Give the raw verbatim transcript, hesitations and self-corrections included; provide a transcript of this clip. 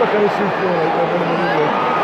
bakalım şimdi.